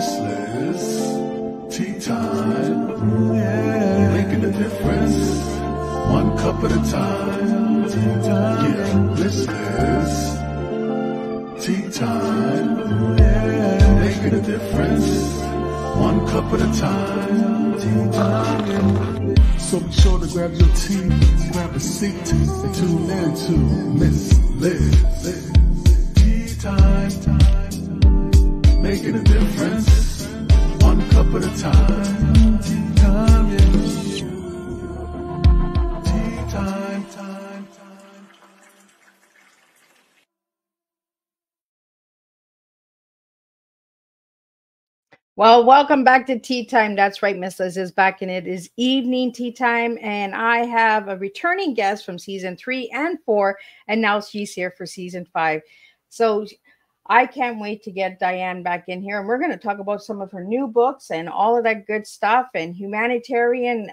This is tea time, yeah. Making a difference, one cup at a time, tea time. Yeah, this is tea time, yeah. Making a difference, one cup at a time, tea time. So be sure to grab your tea, grab a seat, and tune in to Miss Liz. Tea time, making a difference, one cup at a time, tea time, yeah. Tea time, time, time. Well, welcome back to Tea Time. That's right, Miss Liz is back, and it is evening tea time. And I have a returning guest from season 3 and 4, and now she's here for season 5. So I can't wait to get Diann back in here. And we're going to talk about some of her new books and all of that good stuff and humanitarian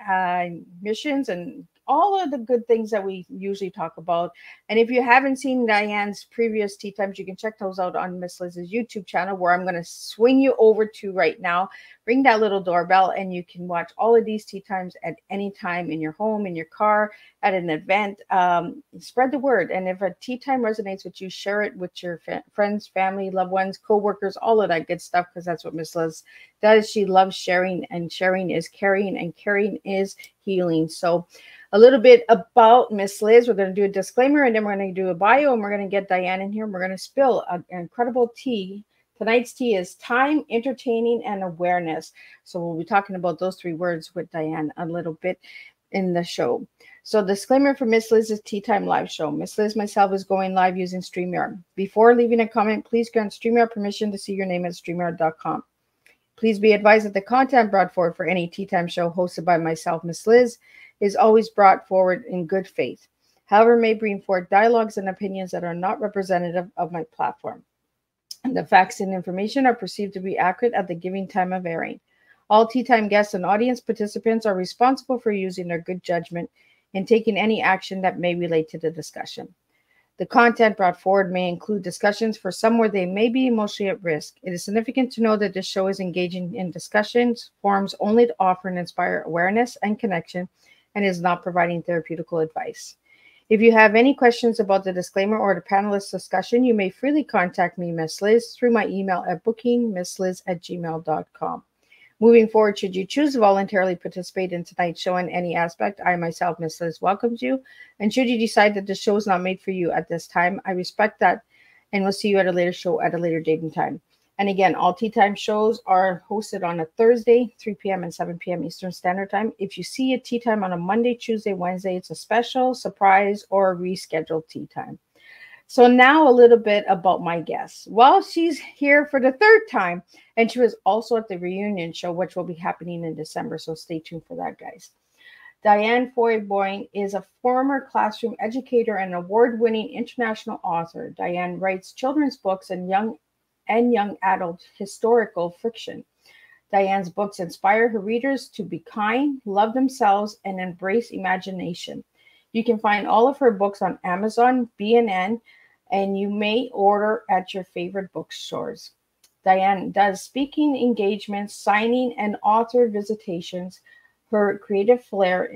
missions and all of the good things that we usually talk about. And if you haven't seen Diann's previous tea times, you can check those out on Miss Liz's YouTube channel, where I'm going to swing you over to right now. Ring that little doorbell and you can watch all of these tea times at any time, in your home, in your car, at an event. Spread the word. And if a tea time resonates with you, share it with your friends, family, loved ones, coworkers, all of that good stuff, because that's what Miss Liz does. She loves sharing, and sharing is caring, and caring is healing. So a little bit about Miss Liz. We're going to do a disclaimer, and then we're going to do a bio, and we're going to get Diann in here, and we're going to spill an incredible tea. Tonight's tea is time, entertaining, and awareness. So we'll be talking about those 3 words with Diann a little bit in the show. So disclaimer for Miss Liz's Tea Time live show. Miss Liz myself is going live using StreamYard. Before leaving a comment, please grant StreamYard permission to see your name at StreamYard.com. Please be advised that the content brought forward for any Tea Time show hosted by myself, Miss Liz, is always brought forward in good faith. However, may bring forth dialogues and opinions that are not representative of my platform. And the facts and information are perceived to be accurate at the given time of airing. All Tea Time guests and audience participants are responsible for using their good judgment and taking any action that may relate to the discussion. The content brought forward may include discussions for some where they may be emotionally at risk. It is significant to know that this show is engaging in discussions, forums only to offer and inspire awareness and connection, and is not providing therapeutical advice. If you have any questions about the disclaimer or the panelist discussion, you may freely contact me, Miss Liz, through my email at bookingmissliz@gmail.com. Moving forward, should you choose to voluntarily participate in tonight's show in any aspect, I myself, Miss Liz, welcomes you. And should you decide that the show is not made for you at this time, I respect that, and we'll see you at a later show at a later date and time. And again, all Tea Time shows are hosted on a Thursday, 3 p.m. and 7 p.m. Eastern Standard Time. If you see a Tea Time on a Monday, Tuesday, Wednesday, it's a special, surprise, or rescheduled Tea Time. So now a little bit about my guest. Well, she's here for the 3rd time, and she was also at the reunion show, which will be happening in December, so stay tuned for that, guys. Diann Floyd Boehm is a former classroom educator and award-winning international author. Diann writes children's books and young adult historical fiction. Diann's books inspire her readers to be kind, love themselves, and embrace imagination. You can find all of her books on Amazon, BNN, and you may order at your favorite bookstores. Diann does speaking engagements, signing, and author visitations. Her creative flair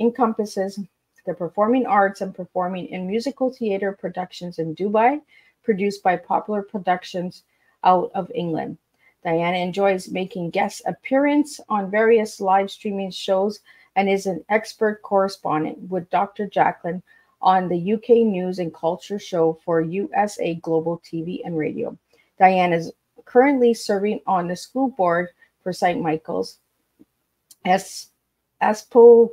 encompasses the performing arts and performing in musical theater productions in Dubai, produced by Popular Productions out of England. Diann enjoys making guest appearances on various live streaming shows and is an expert correspondent with Dr. Jacqueline on the UK News and Culture show for USA Global TV and Radio. Diann is currently serving on the school board for St. Michael's Episcopal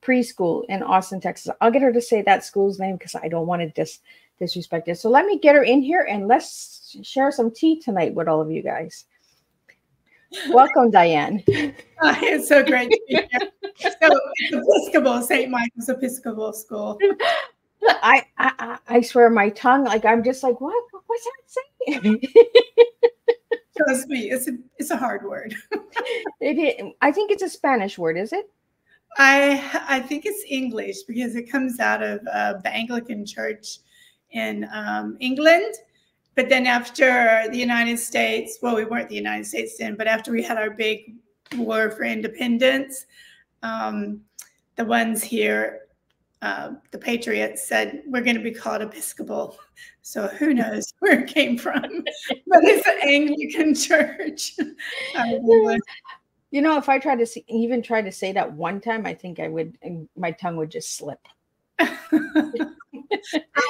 Pre-School in Austin, Texas. I'll get her to say that school's name because I don't want to disrespect it. So let me get her in here and let's share some tea tonight with all of you guys. Welcome, Diann. Oh, it's so great to be here. So Episcopal, St. Michael's Episcopal School. I swear my tongue, like I'm just like, what? What's that saying? Trust me, it's a hard word. I think it's a Spanish word, is it? I think it's English because it comes out of the Anglican Church in England, But then after the United States, well, we weren't the United States then, but after we had our big war for independence, the ones here, the Patriots said, we're going to be called Episcopal. So who knows where it came from, but it's an Anglican church. You know, if I try to see, even try to say that one time, I think I would, my tongue would just slip. I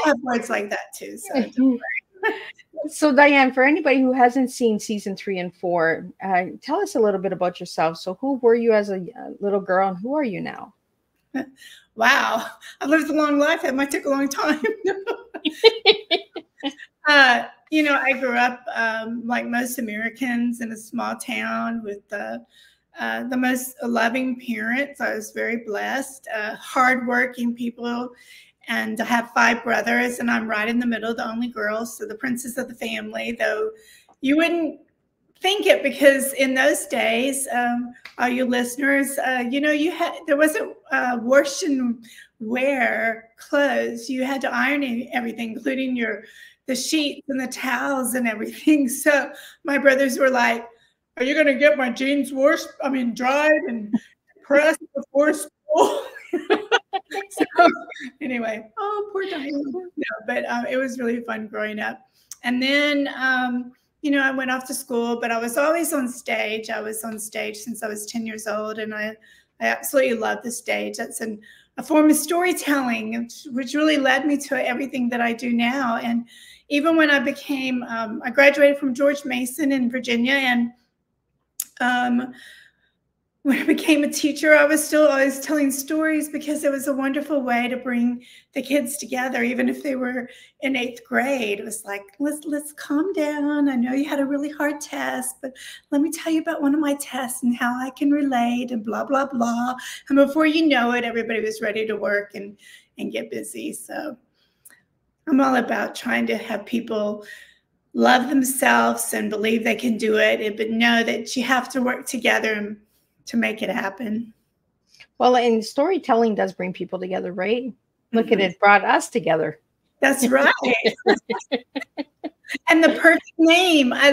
have words like that too, so don't worry. So Diann, for anybody who hasn't seen season 3 and 4, tell us a little bit about yourself. So who were you as a little girl and who are you now? Wow. I lived a long life. That might take a long time. You know, I grew up like most Americans in a small town with the most loving parents. I was very blessed, hardworking people. And I have 5 brothers, and I'm right in the middle, the only girl, so the princess of the family, though you wouldn't think it because in those days, all you listeners, you know, you had, there wasn't wash and wear clothes. You had to iron everything, including the sheets and the towels and everything. So my brothers were like, are you going to get my jeans washed, I mean, dried and pressed before school? So anyway, oh, poor Diann. No, but it was really fun growing up. And then, you know, I went off to school, but I was always on stage. I was on stage since I was 10 years old, and I absolutely love the stage. That's a form of storytelling, which really led me to everything that I do now. And even when I became, I graduated from George Mason in Virginia, and when I became a teacher, I was still always telling stories because it was a wonderful way to bring the kids together, even if they were in 8th grade. It was like, let's calm down. I know you had a really hard test, but let me tell you about one of my tests and how I can relate and blah, blah, blah. And before you know it, everybody was ready to work and get busy. So I'm all about trying to have people love themselves and believe they can do it, but know that you have to work together and to make it happen. Well, and storytelling does bring people together, right? Look at it, brought us together. That's right. And the perfect name. I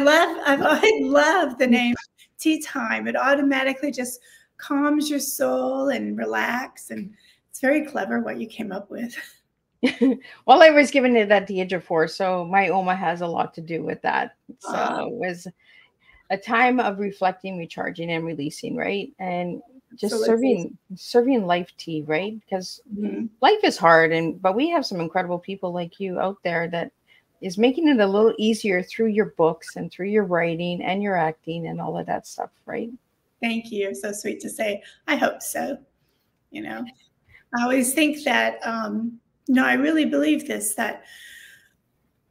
love the name Tea Time. It automatically just calms your soul and relax. And it's very clever what you came up with. Well, I was given it at the age of 4. So my Oma has a lot to do with that. So it was a time of reflecting, recharging, and releasing, right? And just serving life tea, right? Because life is hard, but we have some incredible people like you out there that is making it a little easier through your books and through your writing and your acting and all of that stuff, right? Thank you. So sweet to say. I hope so. You know, I always think that, no, I really believe this, that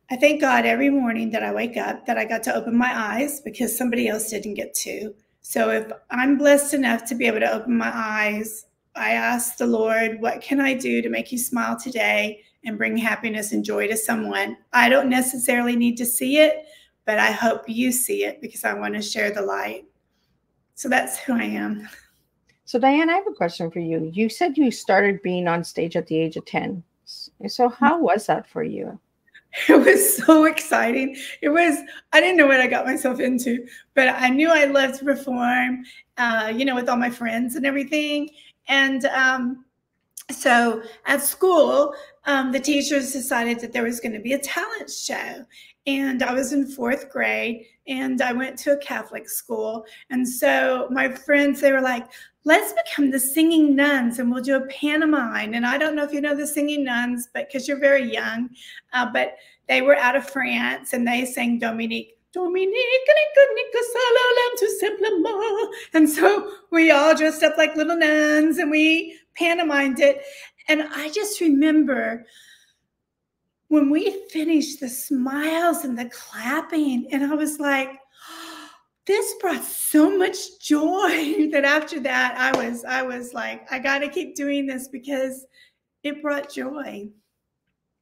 I thank God every morning that I wake up that I got to open my eyes because somebody else didn't get to. So if I'm blessed enough to be able to open my eyes, I ask the Lord, what can I do to make you smile today and bring happiness and joy to someone? I don't necessarily need to see it, but I hope you see it because I want to share the light. So that's who I am. So Diann, I have a question for you. You said you started being on stage at the age of 10. So how was that for you? It was so exciting. I didn't know what I got myself into, but I knew I loved to perform, you know, with all my friends and everything. And so at school, the teachers decided that there was going to be a talent show. And I was in 4th grade and I went to a Catholic school. And so my friends, they were like, let's become the singing nuns and we'll do a pantomime. And I don't know if you know the singing nuns, but because you're very young, but they were out of France and they sang Dominique. And so we all dressed up like little nuns and we pantomimed it. And I just remember when we finished the smiles and the clapping, and I was like, this brought so much joy that after that I was like, I got to keep doing this because it brought joy.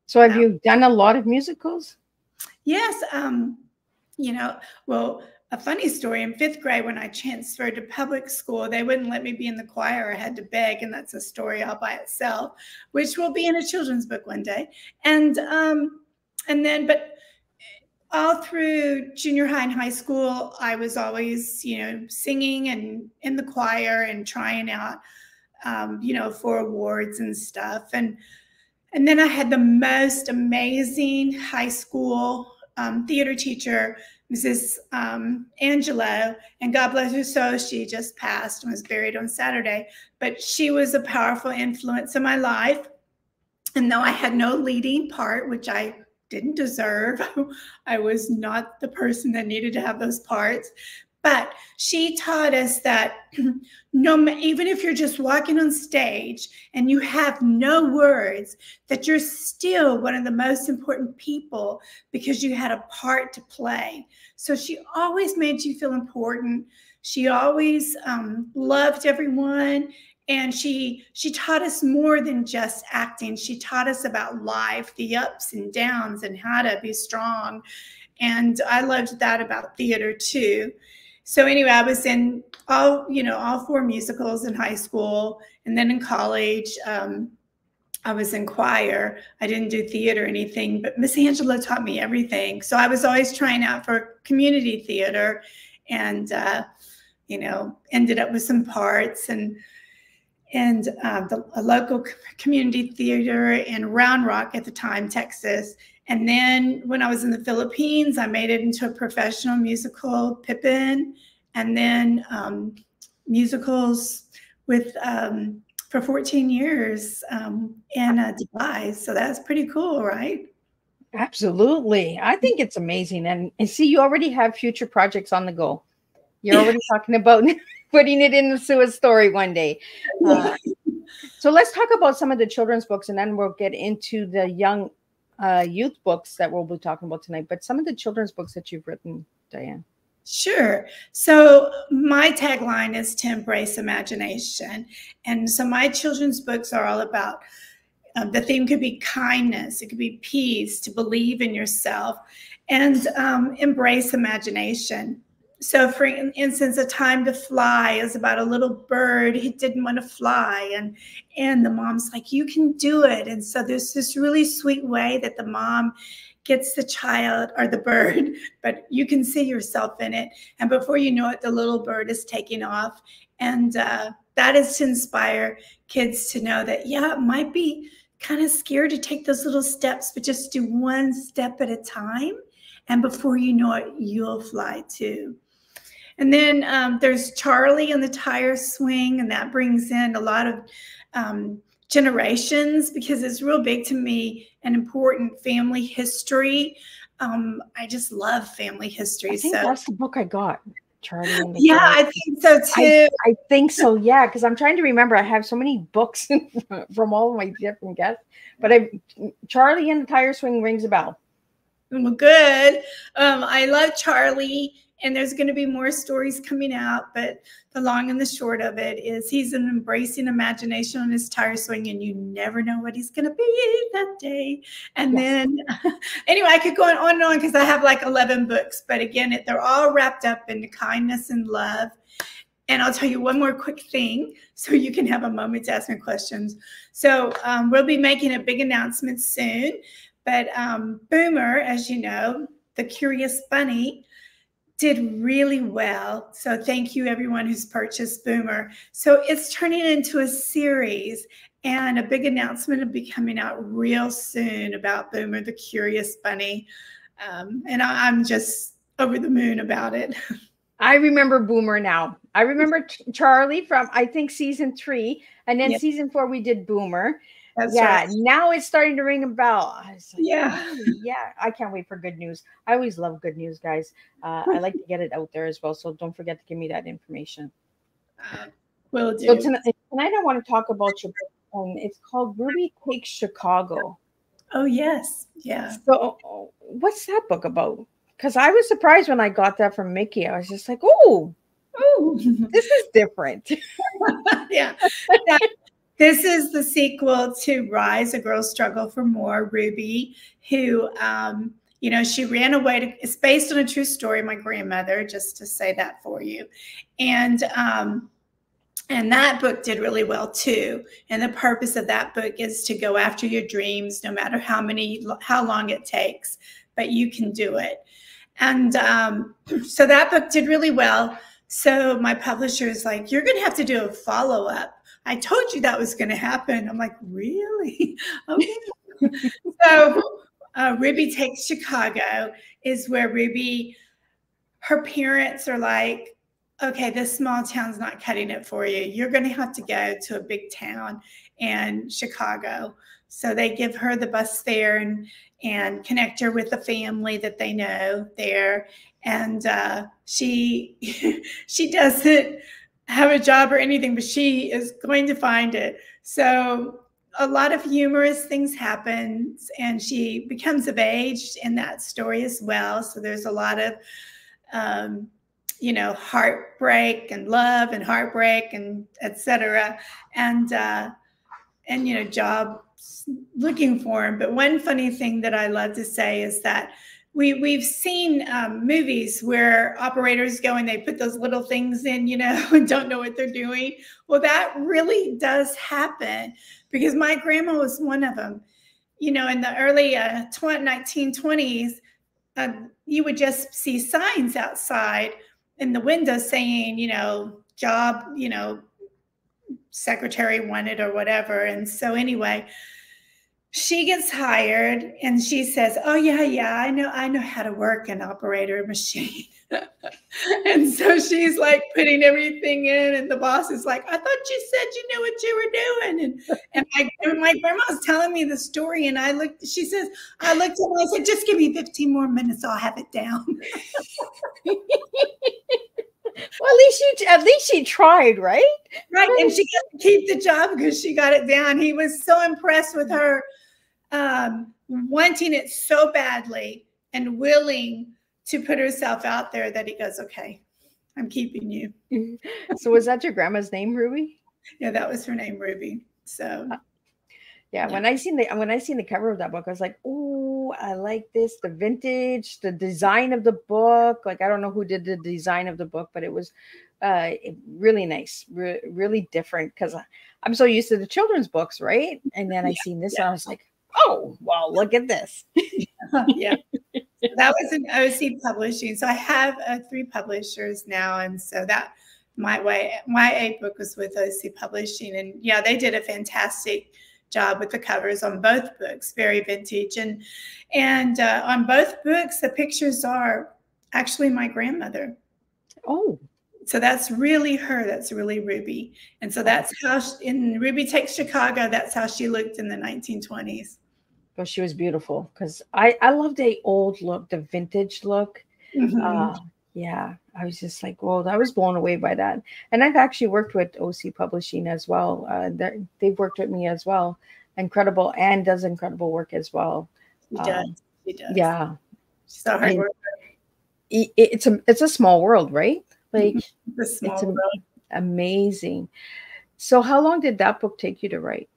So have you done a lot of musicals? Yes. You know, well, a funny story, in 5th grade when I transferred to public school, they wouldn't let me be in the choir. I had to beg, and that's a story all by itself, which will be in a children's book one day. And then, but all through junior high and high school, I was always, singing and in the choir and trying out, for awards and stuff. And then I had the most amazing high school theater teacher, Mrs. Angelo, and God bless her soul, she just passed and was buried on Saturday. But she was a powerful influence in my life. And though I had no leading part, which I didn't deserve, I was not the person that needed to have those parts. But she taught us that even if you're just walking on stage and you have no words, that you're still one of the most important people because you had a part to play. So she always made you feel important. She always loved everyone. And she taught us more than just acting. She taught us about life, the ups and downs, and how to be strong. And I loved that about theater too. So anyway, I was in all four musicals in high school, and then in college, I was in choir. I didn't do theater or anything, but Miss Angela taught me everything. So I was always trying out for community theater, and ended up with some parts and a local community theater in Round Rock at the time, Texas. And then when I was in the Philippines, I made it into a professional musical, Pippin, and then musicals with for 14 years in Dubai. So that's pretty cool, right? Absolutely. I think it's amazing. And see, you already have future projects on the go. You're already talking about putting it into a story one day. So let's talk about some of the children's books, and then we'll get into the young youth books that we'll be talking about tonight, but some of the children's books that you've written, Diann. Sure. So my tagline is to embrace imagination. And so my children's books are all about, the theme could be kindness, it could be peace, to believe in yourself, and embrace imagination. So for instance, A Time to Fly is about a little bird who didn't want to fly. And the mom's like, you can do it. And so there's this really sweet way that the mom gets the child or the bird, but you can see yourself in it. And before you know it, the little bird is taking off. And that is to inspire kids to know that, yeah, it might be kind of scary to take those little steps, but just do one step at a time. And before you know it, you'll fly too. And then there's Charlie and the Tire Swing, and that brings in a lot of generations because it's real big to me and important family history. I just love family history. I think that's the book I got, Charlie and the Tire Swing. I think so too. I think so, yeah, because I'm trying to remember. I have so many books from all of my different guests, but Charlie and the Tire Swing rings a bell. Well, good. I love Charlie. And there's going to be more stories coming out, but the long and the short of it is he's an embracing imagination on his tire swing, and you never know what he's going to be that day. And then, anyway, I could go on and on because I have like 11 books, but again, they're all wrapped up in kindness and love. And I'll tell you one more quick thing so you can have a moment to ask me questions. So we'll be making a big announcement soon, but Boomer, as you know, the Curious Bunny, did really well. So thank you everyone who's purchased Boomer. So it's turning into a series, and a big announcement will be coming out real soon about Boomer the Curious Bunny. And I'm just over the moon about it. I remember Boomer now. I remember Charlie from, I think, season 3, and then season 4 we did Boomer. That's right. Now it's starting to ring a bell. Like, yeah. I can't wait for good news. I always love good news, guys. I like to get it out there as well. So don't forget to give me that information. Will do. So tonight I want to talk about your book. It's called Ruby Takes Chicago. Oh, yes. Yeah. So what's that book about? Because I was surprised when I got that from Mickey. I was just like, oh, this is different. Yeah. This is the sequel to Rise, A Girl's Struggle for More. Ruby, who, she ran away. It's based on a true story, my grandmother, just to say that for you. And that book did really well, too. And the purpose of that book is to go after your dreams, no matter how long it takes, but you can do it. And so that book did really well. So my publisher is like, you're going to have to do a follow-up. I told you that was going to happen. I'm like, really? Okay. So Ruby Takes Chicago is where Ruby, her parents are like, okay, this small town's not cutting it for you. You're going to have to go to a big town in Chicago. So they give her the bus there and connect her with the family that they know there. And she doesn't have a job or anything, but she is going to find it. So a lot of humorous things happen, and she becomes of age in that story as well. So there's a lot of, you know, heartbreak and love and heartbreak and etc. And, you know, jobs looking for him. But one funny thing that I love to say is that we've seen movies where operators go and they put those little things in, you know, and don't know what they're doing. Well, that really does happen, because my grandma was one of them. You know, in the early 1920s, you would just see signs outside in the window saying, you know, job, you know, secretary wanted or whatever. And so anyway, she gets hired and she says, oh, yeah, I know how to work an operator machine. And so she's like putting everything in, and the boss is like, I thought you said you knew what you were doing. And my grandma's telling me the story, and she says, I looked at her and I said, just give me 15 more minutes, I'll have it down. Well, at least she tried, right? Right, and she got to keep the job because she got it down. He was so impressed with her wanting it so badly and willing to put herself out there that he goes, okay, I'm keeping you. So was that your grandma's name, Ruby? Yeah, that was her name, Ruby. So yeah, when I seen the cover of that book, I was like, oh, I like this, the vintage, the design of the book. Like, I don't know who did the design of the book, but it was really nice, really different, because I'm so used to the children's books, right? And then I seen this, and I was like, oh, well, look at this. Yeah. That was an OC Publishing. So I have 3 publishers now. And so that my book was with OC Publishing. And yeah, they did a fantastic job with the covers on both books, very vintage. And on both books, the pictures are actually my grandmother. Oh. So that's really her. That's really Ruby. And so that's how in Ruby Takes Chicago, that's how she looked in the 1920s. Well, she was beautiful, because I loved the old look, the vintage look. Mm-hmm. Yeah, I was just like, well, I was blown away by that. And I've actually worked with OC Publishing as well. They've worked with me as well. Incredible, and does incredible work as well. She does. She does. Yeah. She's a hard worker. It's a small world, right? Like, it's amazing. So how long did that book take you to write?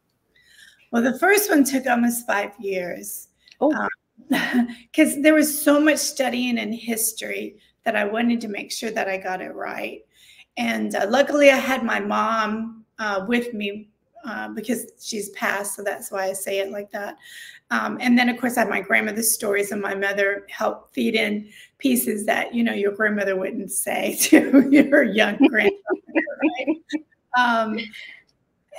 Well, the first one took almost 5 years. Oh, because there was so much studying in history that I wanted to make sure that I got it right. And luckily I had my mom with me because she's passed. So that's why I say it like that. And then, of course, I had my grandmother's stories, and my mother helped feed in pieces that, you know, your grandmother wouldn't say to your young grandmother, right?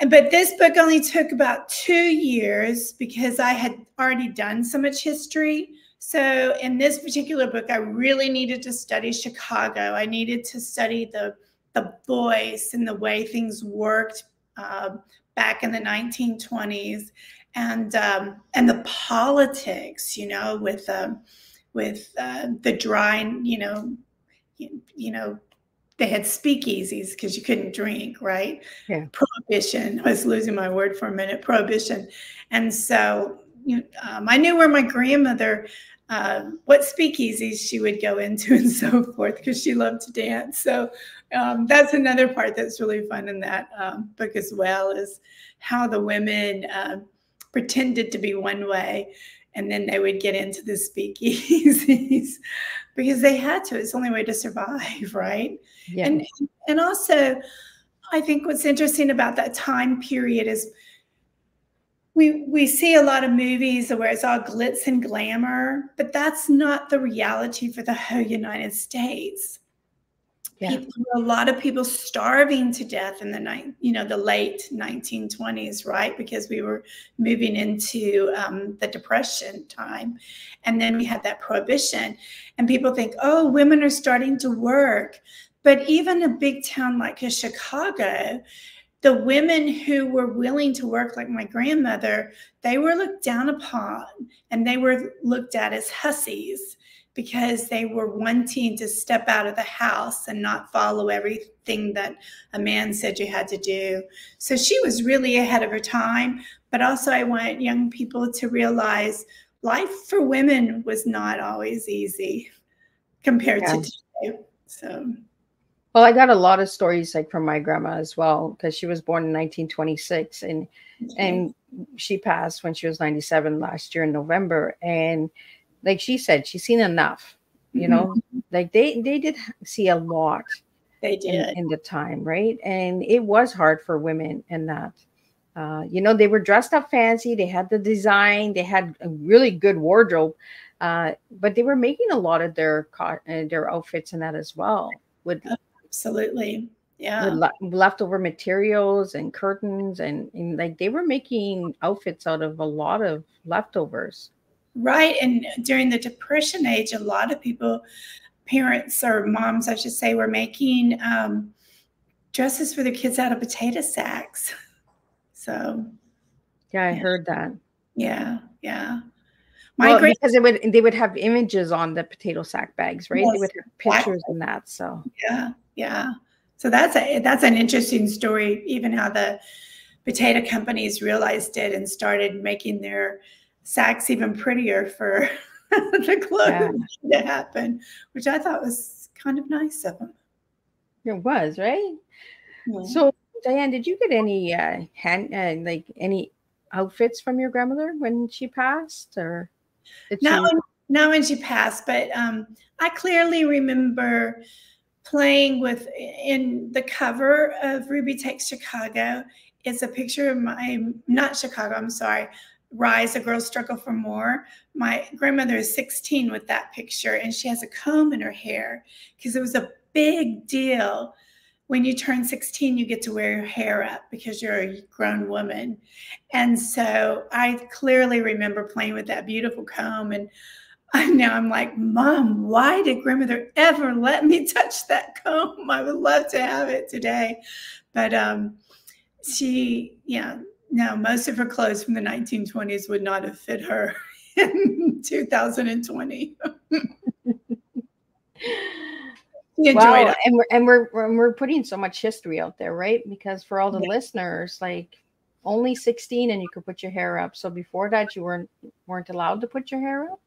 But this book only took about 2 years because I had already done so much history. So in this particular book, I really needed to study Chicago. I needed to study the voice and the way things worked back in the 1920s, and the politics, you know, with the drying, you know. They had speakeasies because you couldn't drink, right? Yeah. Prohibition. I was losing my word for a minute. Prohibition. And so I knew where my grandmother, what speakeasies she would go into and so forth, because she loved to dance. So that's another part that's really fun in that book as well, is how the women pretended to be one way, and then they would get into the speakeasies because they had to. It's the only way to survive, right? Yeah. And also, I think what's interesting about that time period is we see a lot of movies where it's all glitz and glamour, but that's not the reality for the whole United States. Yeah. A lot of people starving to death in the the late 1920s, right? Because we were moving into the Depression time, and then we had that Prohibition, and people think, oh, women are starting to work, but even a big town like Chicago, the women who were willing to work, like my grandmother, they were looked down upon, and they were looked at as hussies, because they were wanting to step out of the house and not follow everything that a man said you had to do. So she was really ahead of her time. But also I want young people to realize life for women was not always easy compared to today. So. Well, I got a lot of stories like from my grandma as well, because she was born in 1926 and she passed when she was 97 last year in November. And like she said, she's seen enough, you know, like they did see a lot in the time. Right. And it was hard for women in that, you know, they were dressed up fancy. They had the design. They had a really good wardrobe, but they were making a lot of their outfits and that as well. With absolutely. Yeah. With leftover materials and curtains and like they were making outfits out of a lot of leftovers. Right. And during the Depression age, a lot of people, parents or moms, I should say, were making dresses for their kids out of potato sacks. So, yeah, I heard that. Yeah. Yeah. My well, because they would have images on the potato sack bags, right? Yes. They would have pictures in that. So, yeah. Yeah. So that's an interesting story, even how the potato companies realized it and started making their sacks even prettier for the clothes to happen, which I thought was kind of nice of them. It was, right? Yeah. So, Diann, did you get any any outfits from your grandmother when she passed, or not when she passed? But I clearly remember playing with in the cover of Ruby Takes Chicago. It's a picture of my not Chicago. I'm sorry. Rise, A Girl's Struggle for More. My grandmother is 16 with that picture, and she has a comb in her hair because it was a big deal. When you turn 16, you get to wear your hair up because you're a grown woman. And so I clearly remember playing with that beautiful comb. And now I'm like, Mom, why did grandmother ever let me touch that comb? I would love to have it today. But no, most of her clothes from the 1920s would not have fit her in 2020. Wow. And we're putting so much history out there, right? Because for all the listeners, like only 16 and you could put your hair up. So before that, you weren't allowed to put your hair up?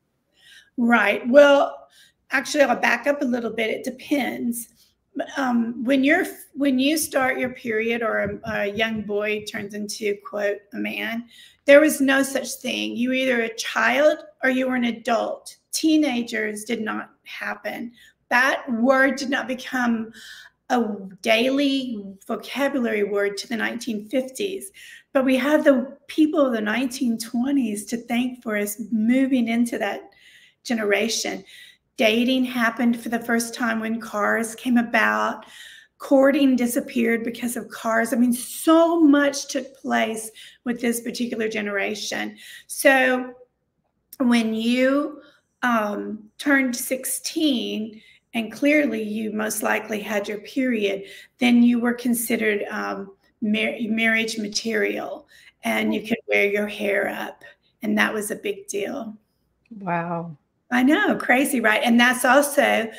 Right. Well, actually, I'll back up a little bit. It depends. When you start your period, or a young boy turns into, quote, a man, there was no such thing. You were either a child or you were an adult. Teenagers did not happen. That word did not become a daily vocabulary word to the 1950s. But we have the people of the 1920s to thank for us moving into that generation. Dating happened for the first time when cars came about. Courting disappeared because of cars. I mean, so much took place with this particular generation. So when you turned 16, and clearly you most likely had your period, then you were considered marriage material, and you could wear your hair up. And that was a big deal. Wow. I know, crazy, right? And that's also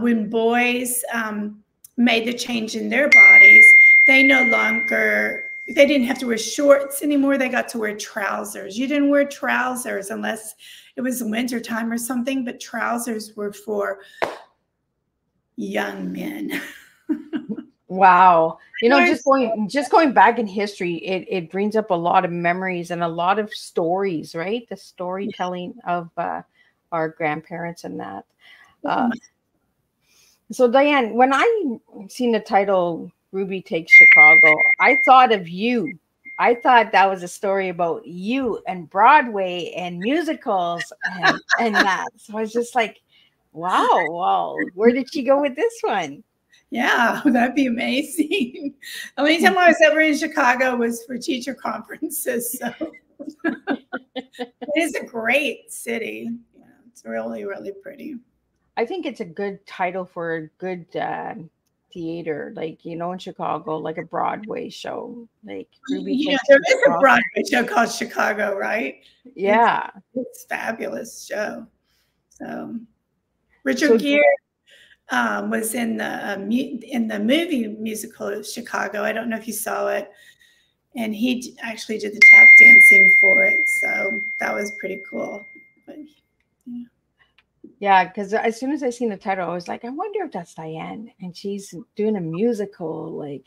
when boys made the change in their bodies, they didn't have to wear shorts anymore. They got to wear trousers. You didn't wear trousers unless it was wintertime or something, but trousers were for young men. Wow. You know, just going back in history, it brings up a lot of memories and a lot of stories, right? The storytelling of our grandparents and that. So Diann, when I seen the title Ruby Takes Chicago, I thought of you I thought that was a story about you and Broadway and musicals and that. So I was just like, wow, where did she go with this one? Yeah, that'd be amazing. The only time I was ever in Chicago was for teacher conferences. So it is a great city. Yeah, it's really, really pretty. I think it's a good title for a good theater, like, you know, in Chicago, like a Broadway show. Like Ruby, yeah, there is a Broadway show called Chicago, right? Yeah. It's a fabulous show. So Richard Gere was in the movie musical of Chicago. I don't know if you saw it, and he actually did the tap dancing for it, so that was pretty cool. But, yeah, because as soon as I seen the title, I was like, I wonder if that's Diann, and she's doing a musical. Like,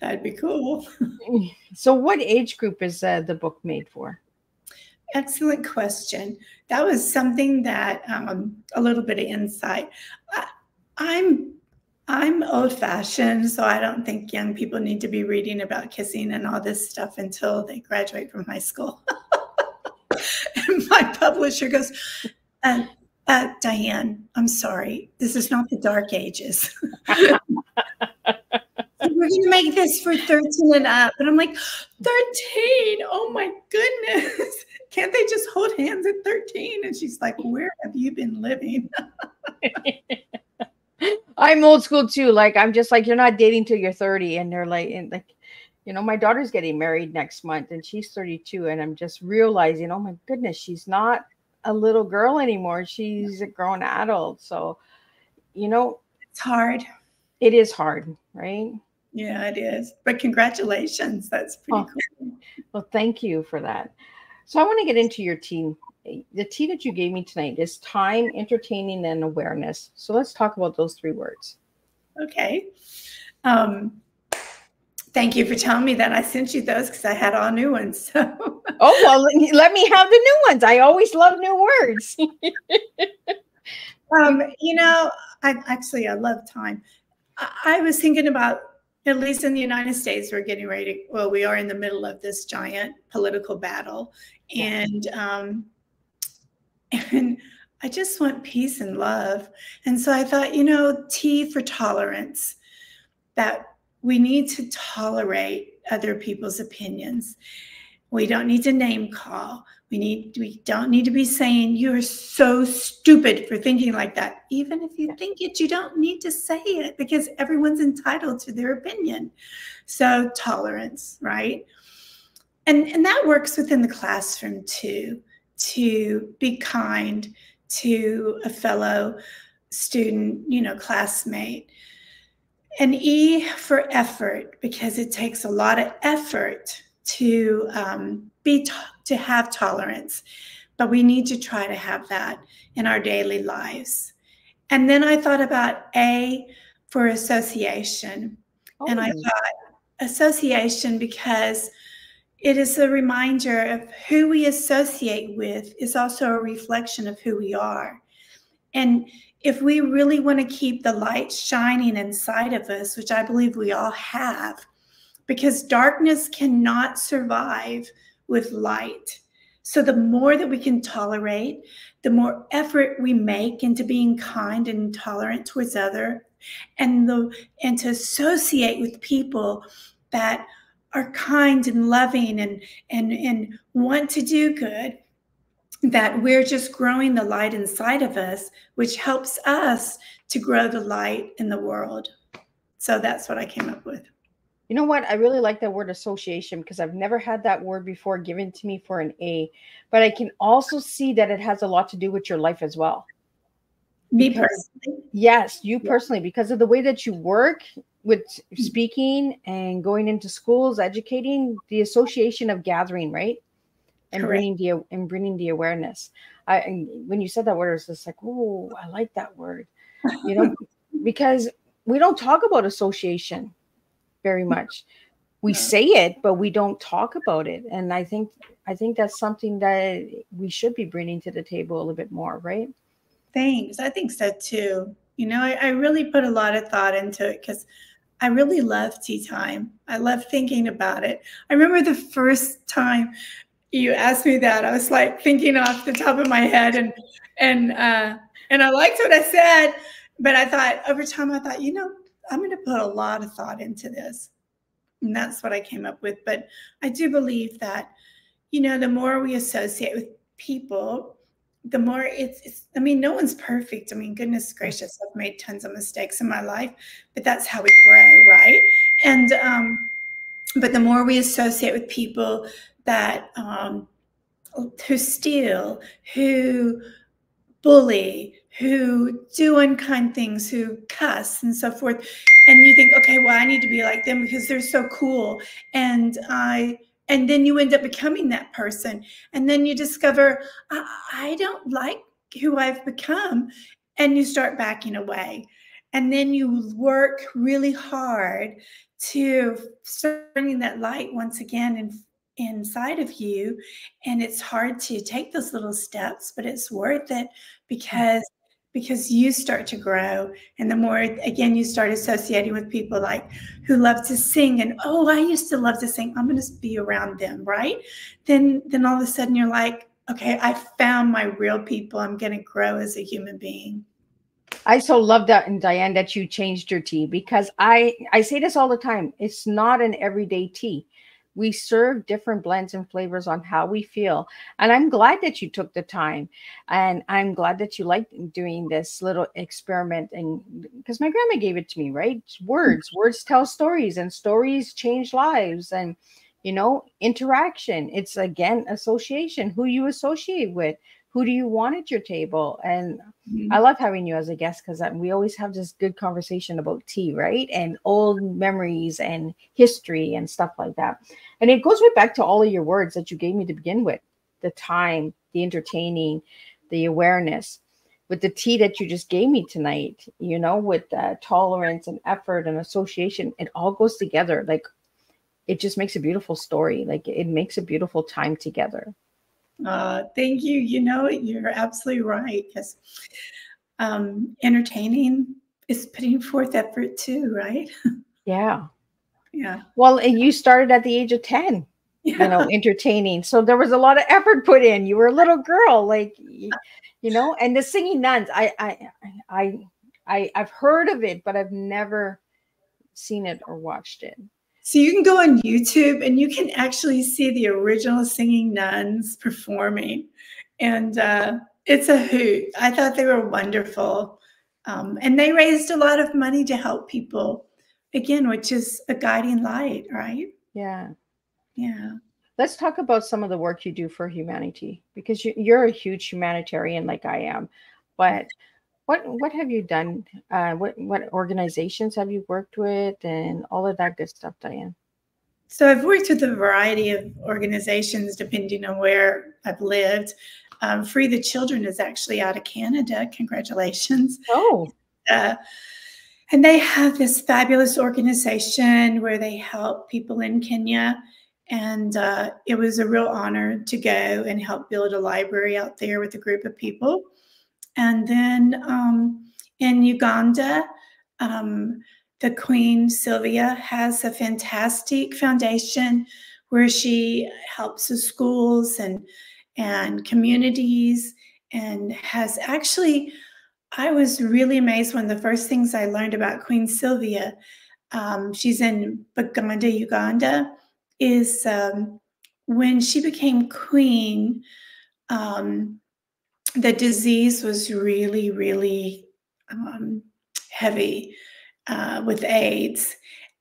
that'd be cool. So, what age group is the book made for? Excellent question. That was something that a little bit of insight. I'm old-fashioned, so I don't think young people need to be reading about kissing and all this stuff until they graduate from high school. And my publisher goes, Diann, I'm sorry, this is not the Dark Ages. We're going to make this for 13 and up. And I'm like, 13? Oh, my goodness. Can't they just hold hands at 13? And she's like, where have you been living? I'm old school, too. Like, I'm just like, you're not dating till you're 30. And they're like, you know, my daughter's getting married next month, and she's 32. And I'm just realizing, oh, my goodness, she's not a little girl anymore. She's a grown adult. So, you know, it's hard. It is hard, right? Yeah, it is. But congratulations. That's pretty cool. Well, thank you for that. So I want to get into your tea. The tea that you gave me tonight is time, entertaining, and awareness. So let's talk about those three words. Okay. Thank you for telling me that. I sent you those because I had all new ones. So. Oh, well, let me have the new ones. I always love new words. You know, I love time. I was thinking about, at least in the United States, we're getting ready to, well, we are in the middle of this giant political battle. And I just want peace and love. And so I thought, you know, T for tolerance, that we need to tolerate other people's opinions. We don't need to name call. We don't need to be saying you're so stupid for thinking like that. Even if you think it, you don't need to say it because everyone's entitled to their opinion. So tolerance, right? And that works within the classroom too, to be kind to a fellow student, you know, classmate. An E for effort, because it takes a lot of effort to have tolerance, but we need to try to have that in our daily lives. And then I thought about A for association. Oh. And I thought association because it is a reminder of who we associate with is also a reflection of who we are. And if we really want to keep the light shining inside of us, which I believe we all have, because darkness cannot survive with light. So the more that we can tolerate, the more effort we make into being kind and tolerant towards others, and to associate with people that are kind and loving and want to do good, that we're just growing the light inside of us, which helps us to grow the light in the world. So that's what I came up with. You know what? I really like that word association because I've never had that word before given to me for an A, but I can also see that it has a lot to do with your life as well. Me personally? Yes, you personally, because of the way that you work with speaking and going into schools, educating, the association of gathering, right? And bringing the awareness. And when you said that word, I was just like, oh, I like that word, you know, because we don't talk about association very much. We say it, but we don't talk about it. And I think that's something that we should be bringing to the table a little bit more, right? Thanks. I think so too. You know, I really put a lot of thought into it because I really love tea time. I love thinking about it. I remember the first time you asked me that, I was like thinking off the top of my head, and I liked what I said, but I thought over time, I thought, you know, I'm going to put a lot of thought into this. And that's what I came up with. But I do believe that, you know, the more we associate with people, the more it's I mean, no one's perfect. I mean, goodness gracious, I've made tons of mistakes in my life, but that's how we grow, right? And, but the more we associate with people that, who steal, who bully, who do unkind things, who cuss and so forth. And you think, okay, well, I need to be like them because they're so cool. And and then you end up becoming that person. And then you discover, I don't like who I've become. And you start backing away. And then you work really hard to shining that light once again inside of you. And it's hard to take those little steps, but it's worth it because you start to grow. And the more, again, you start associating with people like who love to sing and, oh, I used to love to sing. I'm going to be around them, right? Then all of a sudden you're like, okay, I found my real people. I'm going to grow as a human being. I so love that, and Diann, that you changed your tea, because I say this all the time. It's not an everyday tea. We serve different blends and flavors on how we feel. And I'm glad that you took the time. And I'm glad that you liked doing this little experiment. And because my grandma gave it to me, right? Words tell stories, and stories change lives. And, you know, interaction. It's, again, association, who you associate with. Who do you want at your table? And I love having you as a guest, because we always have this good conversation about tea, right? And old memories and history and stuff like that. And it goes right back to all of your words that you gave me to begin with. The time, the entertaining, the awareness. With the tea that you just gave me tonight, you know, with tolerance and effort and association, it all goes together. Like, it just makes a beautiful story. Like, it makes a beautiful time together. Thank you. You know, you're absolutely right. Yes. Entertaining is putting forth effort too, right? Yeah. Yeah. Well, and you started at the age of 10, yeah. You know, entertaining. So there was a lot of effort put in. You were a little girl, like, you know, and the singing nuns, I've heard of it, but I've never seen it or watched it. So you can go on YouTube and you can actually see the original singing nuns performing. And it's a hoot. I thought they were wonderful. And they raised a lot of money to help people, again, which is a guiding light, right? Yeah. Yeah. Let's talk about some of the work you do for humanity, because you're a huge humanitarian like I am. But what have you done? What organizations have you worked with and all of that good stuff, Diann? So I've worked with a variety of organizations depending on where I've lived. Free the Children is actually out of Canada. Congratulations. Oh. And they have this fabulous organization where they help people in Kenya. And it was a real honor to go and help build a library out there with a group of people. And then in Uganda, the Queen Sylvia has a fantastic foundation where she helps the schools and communities, and has actually, I was really amazed. One of the first things I learned about Queen Sylvia, she's in Buganda, Uganda, is when she became queen, the disease was really, really heavy with AIDS.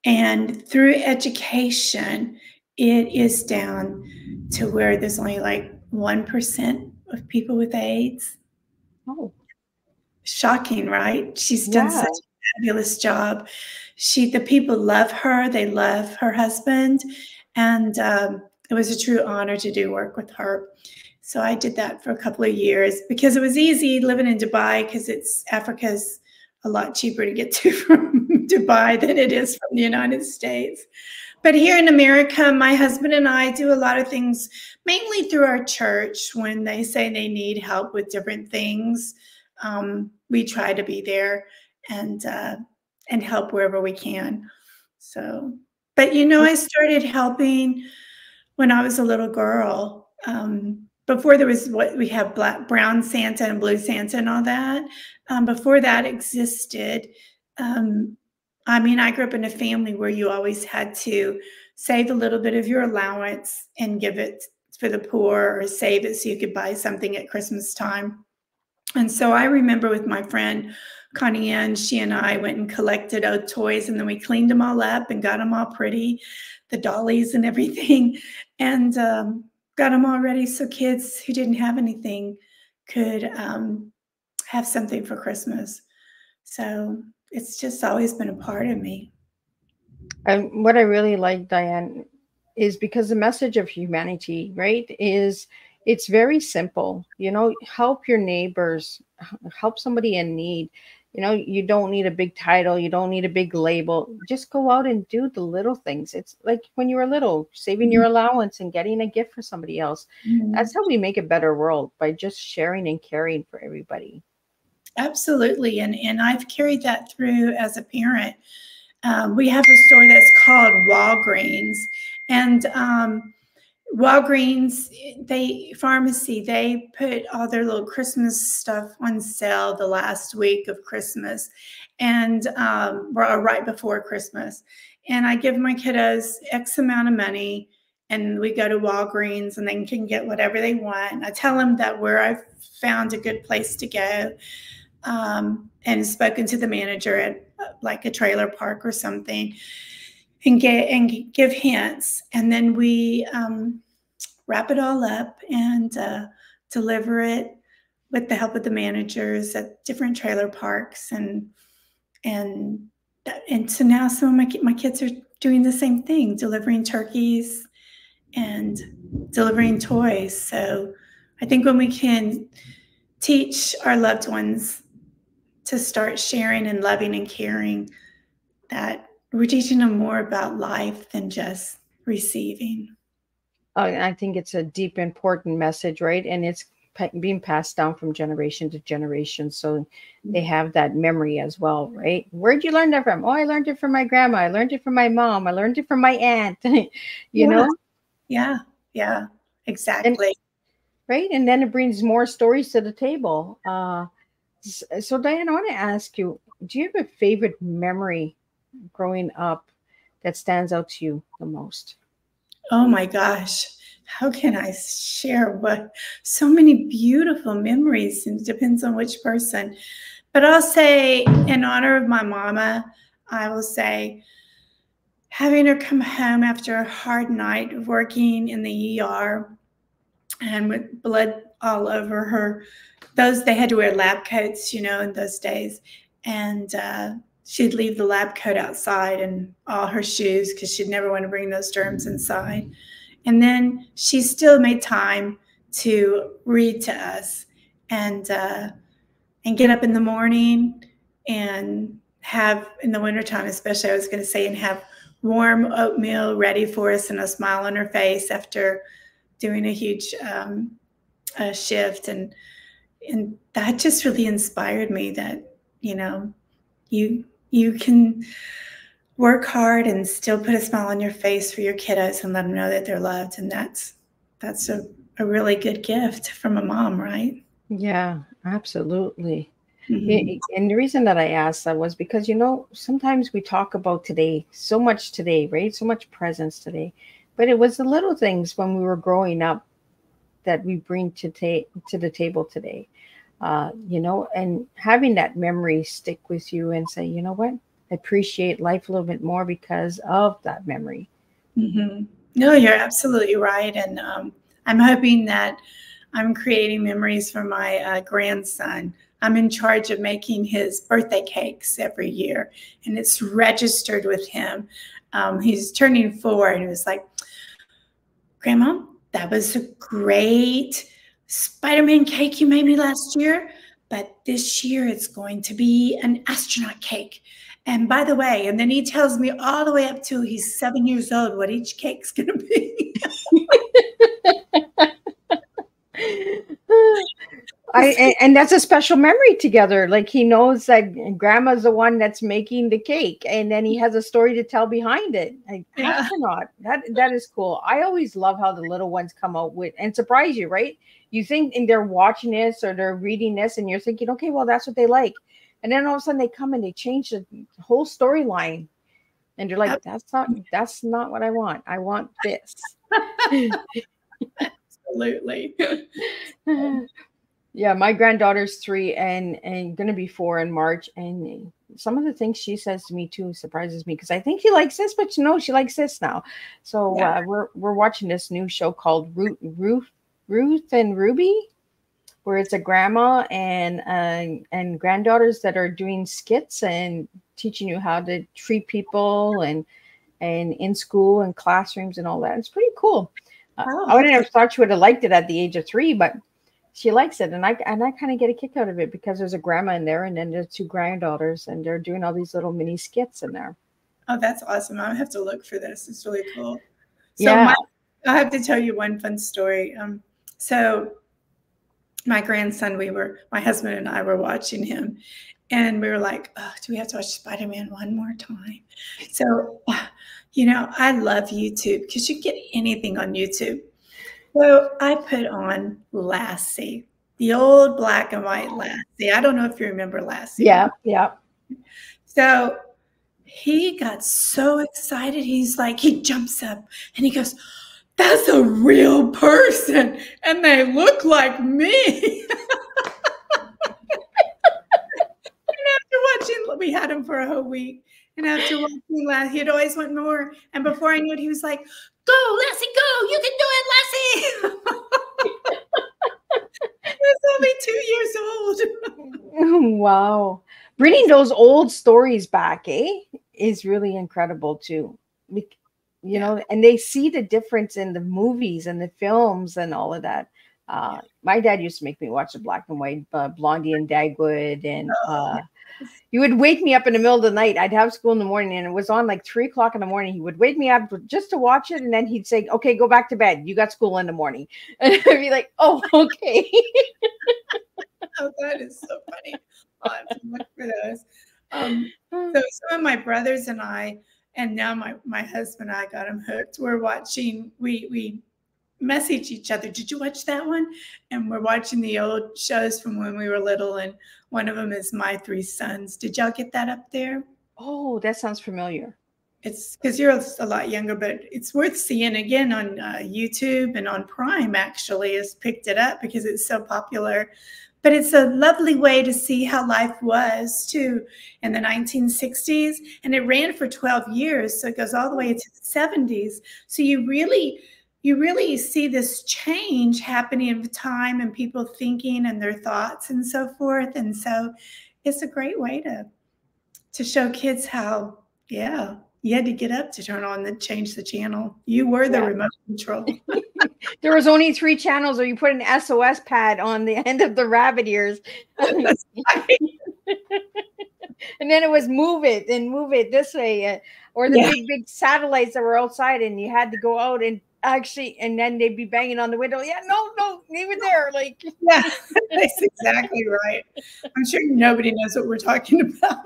And through education, it is down to where there's only like 1% of people with AIDS. Oh. Shocking, right? She's done such a fabulous job. The people love her. They love her husband. And it was a true honor to do work with her. So I did that for a couple of years because it was easy living in Dubai, because Africa's a lot cheaper to get to from Dubai than it is from the United States. But here in America, my husband and I do a lot of things, mainly through our church. When they say they need help with different things, we try to be there and help wherever we can. So, but you know, I started helping when I was a little girl. Before there was what we have brown Santa and blue Santa and all that. Before that existed, I mean, I grew up in a family where you always had to save a little bit of your allowance and give it for the poor, or save it so you could buy something at Christmas time. And so I remember with my friend Connie Ann, she and I went and collected old toys, and then we cleaned them all up and got them all pretty, the dollies and everything, and got them all ready so kids who didn't have anything could have something for Christmas. So it's just always been a part of me. And what I really like, Diann, is because the message of humanity, right, is it's very simple. You know, help your neighbors, help somebody in need. You know, you don't need a big title. You don't need a big label. Just go out and do the little things. It's like when you were little, saving your allowance and getting a gift for somebody else. That's how we make a better world, by just sharing and caring for everybody. Absolutely. And I've carried that through as a parent. We have a store that's called Walgreens, and Walgreens, they put all their little Christmas stuff on sale the last week of Christmas, and right before Christmas. And I give my kiddos X amount of money, and we go to Walgreens, and they can get whatever they want. And I tell them that where I've found a good place to go, and spoken to the manager at like a trailer park or something, and give hints, and then we wrap it all up and deliver it with the help of the managers at different trailer parks, and so now some of my kids are doing the same thing, delivering turkeys and delivering toys. So I think when we can teach our loved ones to start sharing and loving and caring, that we're teaching them more about life than just receiving. I think it's a deep, important message, right? And it's being passed down from generation to generation. So they have that memory as well, right? Where'd you learn that from? Oh, I learned it from my grandma. I learned it from my mom. I learned it from my aunt, you know? Yeah, yeah, exactly. And, right? And then it brings more stories to the table. So Diann, I want to ask you, do you have a favorite memory growing up that stands out to you the most? Oh my gosh, how can I share what? So many beautiful memories, and it depends on which person. But I'll say, in honor of my mama, I will say having her come home after a hard night of working in the ER and with blood all over her. They had to wear lab coats, you know, in those days. And she'd leave the lab coat outside and all her shoes, because she'd never want to bring those germs inside. And then she still made time to read to us, and get up in the morning and have, in the wintertime especially, I was going to say, and have warm oatmeal ready for us and a smile on her face after doing a huge shift. And that just really inspired me that, you know, you can work hard and still put a smile on your face for your kiddos and let them know that they're loved. And that's a really good gift from a mom, right? Yeah, absolutely. And the reason that I asked that was because, you know, sometimes we talk about today, so much today, right? So much presence today, but it was the little things when we were growing up that we bring to the table today, you know, and having that memory stick with you and say, you know what, I appreciate life a little bit more because of that memory. No, you're absolutely right. And I'm hoping that I'm creating memories for my grandson. I'm in charge of making his birthday cakes every year, and it's registered with him. He's turning 4, and it was like, Grandma, that was a great Spider-Man cake you made me last year, but this year it's going to be an astronaut cake. And by the way, and then he tells me all the way up till he's 7 years old what each cake's going to be. And that's a special memory together. Like he knows that grandma's the one that's making the cake, and then he has a story to tell behind it. Like, yeah. That is cool. I always love how the little ones come out with and surprise you, right? You think and they're watching this or they're reading this, and you're thinking, okay, well, that's what they like. And then all of a sudden they come and they change the whole storyline. And you're like, that's not what I want. I want this. Absolutely. Yeah, my granddaughter's 3 and going to be 4 in March. And some of the things she says to me, too, surprises me. Because I think she likes this, but no, she likes this now. So yeah. We're watching this new show called Ruth and Ruby, where it's a grandma and granddaughters that are doing skits and teaching you how to treat people and in school and classrooms and all that. It's pretty cool. Wow. I wouldn't have thought she would have liked it at the age of 3, but she likes it. And I kind of get a kick out of it because there's a grandma in there and then there's 2 granddaughters and they're doing all these little mini skits in there. Oh, that's awesome. I'll have to look for this. It's really cool. So yeah. I have to tell you one fun story. So my grandson, my husband and I were watching him and we were like, oh, do we have to watch Spider-Man one more time? So, you know, I love YouTube because you get anything on YouTube. So I put on Lassie, the old black and white Lassie. I don't know if you remember Lassie. Yeah, yeah. So he got so excited. He's like, he jumps up and he goes, that's a real person. And they look like me. And after watching, we had him for a whole week. And after watching Lassie, he'd always want more. And before I knew it, he was like, go, Lassie, go. You can do it, Lassie. He's only 2 years old. Wow. Bringing those old stories back, is really incredible, too. You know, and they see the difference in the movies and the films and all of that. My dad used to make me watch the black and white Blondie and Dagwood, and he would wake me up in the middle of the night. I'd have school in the morning, and it was on like 3 o'clock in the morning. He would wake me up just to watch it, and then he'd say, "Okay, go back to bed. You got school in the morning." And I'd be like, "Oh, okay." Oh, that is so funny. I'll have to look for those. So some of my brothers and I. And now my husband and I got him hooked. We're watching, we message each other. Did you watch that one? And we're watching the old shows from when we were little. And one of them is My Three Sons. Did y'all get that up there? Oh, that sounds familiar. It's because you're a lot younger, but it's worth seeing again on YouTube and on Prime actually has picked it up because it's so popular. But it's a lovely way to see how life was, too, in the 1960s. And it ran for 12 years, so it goes all the way into the 70s. So you really see this change happening with time and people thinking and their thoughts and so forth. And so it's a great way to show kids how, yeah, you had to get up to turn on change the channel. You were the remote control. There was only 3 channels, or you put an SOS pad on the end of the rabbit ears. And then it was move it this way. Or the big satellites that were outside, and you had to go out and actually, and then they'd be banging on the window. Yeah, no, leave it there. Like, yeah, that's exactly right. I'm sure nobody knows what we're talking about.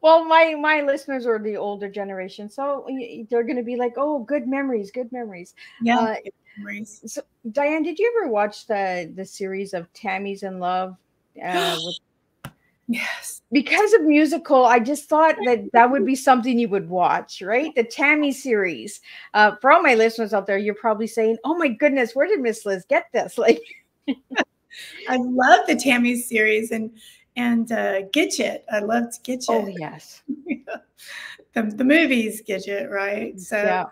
Well, my listeners are the older generation, so they're going to be like, "Oh, good memories, good memories." Yeah. Good memories. So, Diann, did you ever watch the series of Tammy's in Love? Yes. Because of musical, I just thought that would be something you would watch, right? The Tammy series. For all my listeners out there, you're probably saying, "Oh my goodness, where did Miss Liz get this?" Like, I love the Tammy series and Gidget. I loved Gidget. Oh yes. The movies Gidget, right? So yeah.